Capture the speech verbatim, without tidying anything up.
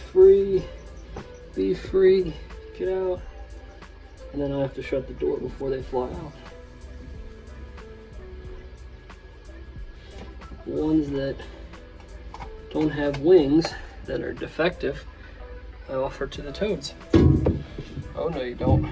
free, be free, get out. And then I have to shut the door before they fly out. The ones that don't have wings, that are defective, I offer to the toads. Oh no, you don't.